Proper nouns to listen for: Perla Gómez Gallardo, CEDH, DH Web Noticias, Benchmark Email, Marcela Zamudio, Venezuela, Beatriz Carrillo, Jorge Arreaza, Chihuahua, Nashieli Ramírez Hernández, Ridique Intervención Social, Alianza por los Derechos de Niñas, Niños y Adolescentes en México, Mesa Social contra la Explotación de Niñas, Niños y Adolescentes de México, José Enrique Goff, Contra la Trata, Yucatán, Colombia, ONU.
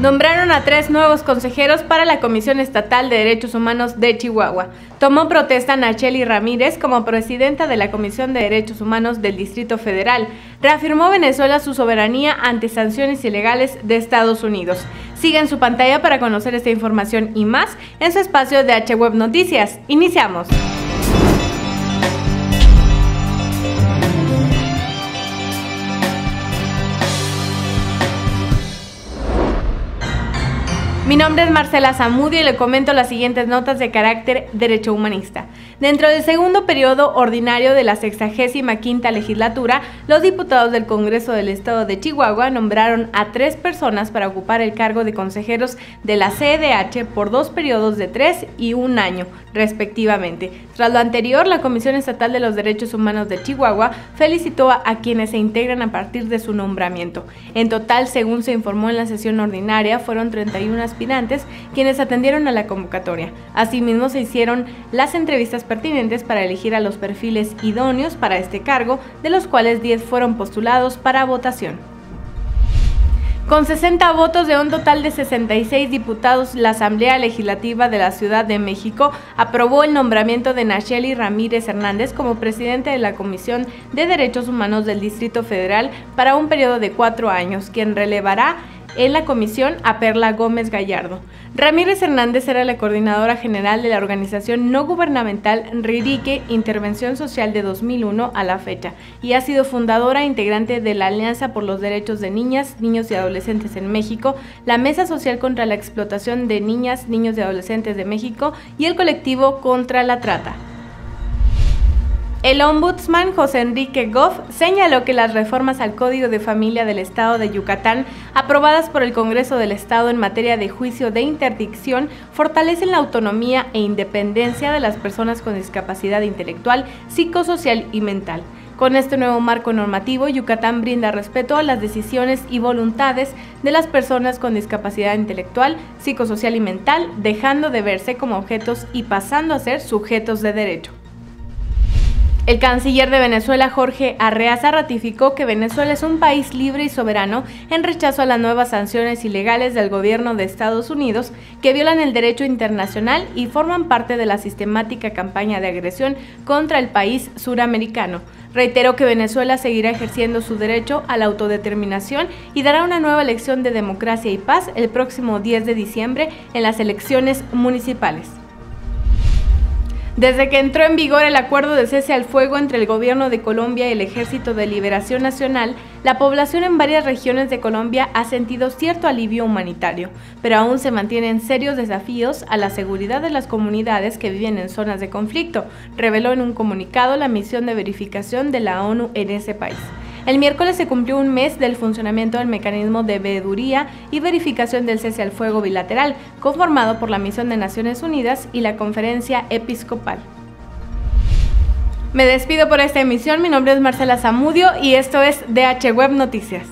nombraron a 3 nuevos consejeros para la Comisión Estatal de Derechos Humanos de Chihuahua. Tomó protesta Nashieli Ramírez como presidenta de la Comisión de Derechos Humanos del Distrito Federal. Reafirmó Venezuela su soberanía ante sanciones ilegales de Estados Unidos. Sigan su pantalla para conocer esta información y más en su espacio de DH Web Noticias. Iniciamos. Mi nombre es Marcela Zamudio y le comento las siguientes notas de carácter derecho humanista. Dentro del segundo periodo ordinario de la 65ª legislatura, los diputados del Congreso del Estado de Chihuahua nombraron a 3 personas para ocupar el cargo de consejeros de la CEDH por 2 periodos de 3 y 1 año, respectivamente. Tras lo anterior, la Comisión Estatal de los Derechos Humanos de Chihuahua felicitó a quienes se integran a partir de su nombramiento. En total, según se informó en la sesión ordinaria, fueron 31 aspirantes quienes atendieron a la convocatoria. Asimismo, se hicieron las entrevistas pertinentes para elegir a los perfiles idóneos para este cargo, de los cuales 10 fueron postulados para votación. Con 60 votos de un total de 66 diputados, la Asamblea Legislativa de la Ciudad de México aprobó el nombramiento de Nashieli Ramírez Hernández como presidente de la Comisión de Derechos Humanos del Distrito Federal para un periodo de 4 años, quien relevará en la comisión a Perla Gómez Gallardo. Ramírez Hernández era la coordinadora general de la organización no gubernamental Ridique Intervención Social de 2001 a la fecha, y ha sido fundadora e integrante de la Alianza por los Derechos de Niñas, Niños y Adolescentes en México, la Mesa Social contra la Explotación de Niñas, Niños y Adolescentes de México y el colectivo Contra la Trata. El ombudsman José Enrique Goff señaló que las reformas al Código de Familia del Estado de Yucatán, aprobadas por el Congreso del Estado en materia de juicio de interdicción, fortalecen la autonomía e independencia de las personas con discapacidad intelectual, psicosocial y mental. Con este nuevo marco normativo, Yucatán brinda respeto a las decisiones y voluntades de las personas con discapacidad intelectual, psicosocial y mental, dejando de verse como objetos y pasando a ser sujetos de derecho. El canciller de Venezuela, Jorge Arreaza, ratificó que Venezuela es un país libre y soberano en rechazo a las nuevas sanciones ilegales del gobierno de Estados Unidos que violan el derecho internacional y forman parte de la sistemática campaña de agresión contra el país suramericano. Reiteró que Venezuela seguirá ejerciendo su derecho a la autodeterminación y dará una nueva elección de democracia y paz el próximo 10 de diciembre en las elecciones municipales. Desde que entró en vigor el acuerdo de cese al fuego entre el gobierno de Colombia y el Ejército de Liberación Nacional, la población en varias regiones de Colombia ha sentido cierto alivio humanitario, pero aún se mantienen serios desafíos a la seguridad de las comunidades que viven en zonas de conflicto, reveló en un comunicado la misión de verificación de la ONU en ese país. El miércoles se cumplió un mes del funcionamiento del mecanismo de veeduría y verificación del cese al fuego bilateral, conformado por la Misión de Naciones Unidas y la Conferencia Episcopal. Me despido por esta emisión, mi nombre es Marcela Zamudio y esto es DH Web Noticias.